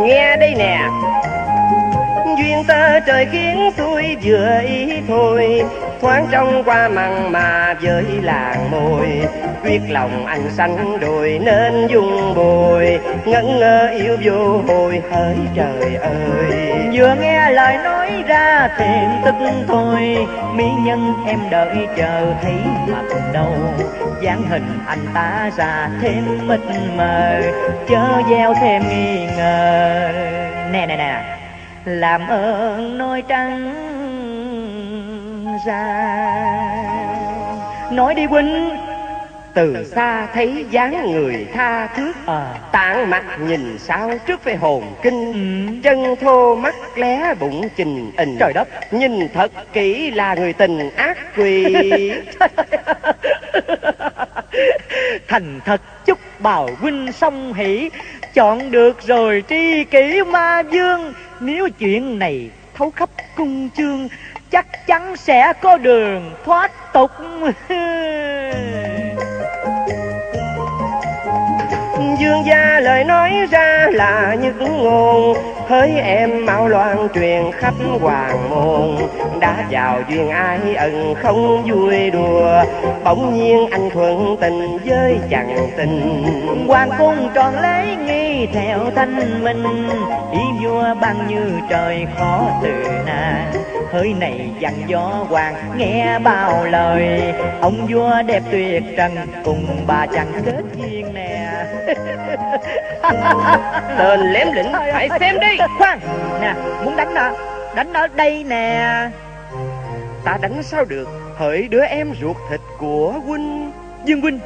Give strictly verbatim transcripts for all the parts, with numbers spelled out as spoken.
Nghe đây nè, duyên ta trời khiến xuôi vừa ý thôi, thoáng trong qua mặn mà với làng môi, quyết lòng anh sánh đôi nên dung bồi, ngẩn ngơ yêu vô hồi hỡi trời ơi. Vừa nghe lời nói ra thèm tức thôi, mỹ nhân em đợi chờ thấy mặt đâu, dáng hình anh ta ra thêm mịt mờ, chớ gieo thêm nghi ngờ. Nè nè nè, làm ơn nói trắng ra, nói đi huynh. Từ xa thấy dáng người tha thước, à. Tạng mặt nhìn sao trước phải hồn kinh, ừ. Chân thô mắt lé bụng trình ình, trời đất, nhìn thật kỹ là người tình ác quỷ. Thành thật chúc bào huynh song hỷ, chọn được rồi tri kỷ ma vương. Nếu chuyện này thấu khắp cung chương, chắc chắn sẽ có đường thoát tục. Dương gia lời nói ra là những ngôn, hỡi em mau loan truyền khắp hoàng môn, đã vào duyên ai ẩn không vui đùa, bỗng nhiên anh thuận tình với chẳng tình. Hoàng cung tròn lấy nghi theo thanh minh, ý vua ban như trời khó từ nan, hỡi này dặn gió hoàng nghe bao lời, ông vua đẹp tuyệt trần cùng bà chẳng kết duyên nè. Tên lém lĩnh hãy xem đi. Khoan nè, muốn đánh nè, đánh ở đây nè. Ta đánh sao được, hỡi đứa em ruột thịt của huynh. Dương huynh,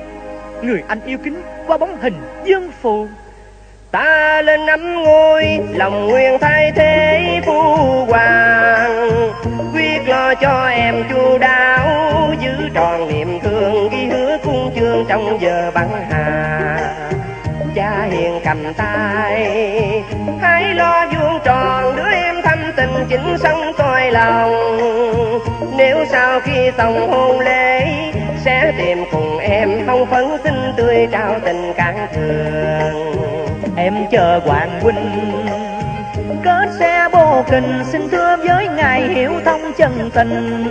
người anh yêu kính qua bóng hình dương phù. Ta lên nắm ngôi, lòng nguyện thay thế phu hoàng, quyết lo cho em chu đáo, giữ tròn niềm thương ghi hứa cung chương trong giờ băng hà. Cha hiền cầm tay, hãy lo vuông tròn đứa em thâm tình chính sống coi lòng. Nếu sau khi xong hôn lễ, sẽ tìm cùng em hồng phấn xinh tươi trao tình cạn thường. Em chờ hoàng huynh kết xe vô kình, xin thưa với ngài hiểu thông chân tình,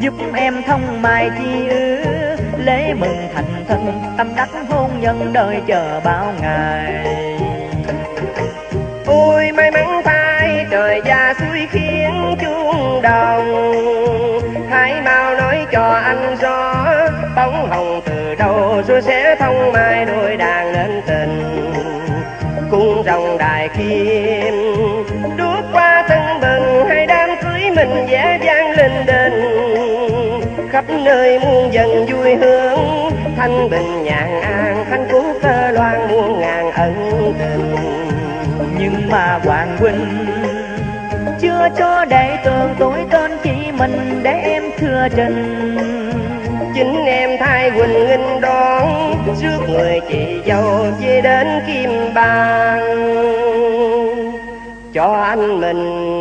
giúp em thông mai chi ứa, lễ mừng thành thân, tâm đắc hôn nhân đời chờ bao ngày. Ôi may mắn thay trời gia suối khiến chuông đồng, hãy mau nói cho anh rõ bóng hồng từ đâu, rồi sẽ thông mai đôi đàn lên tình. Cung rồng đài kim đuốc qua tưng bừng, hay đám cưới mình dễ dàng linh đình, khắp nơi muôn dân vui hương, thanh bình nhàn an, khanh phú cơ loan muôn ngàn ân tình. Nhưng mà hoàng huynh chưa cho đại tường tối tên chỉ mình để em thừa trình, chính em thay huynh nghinh đón trước người chị dâu về đến kim bang cho anh mình.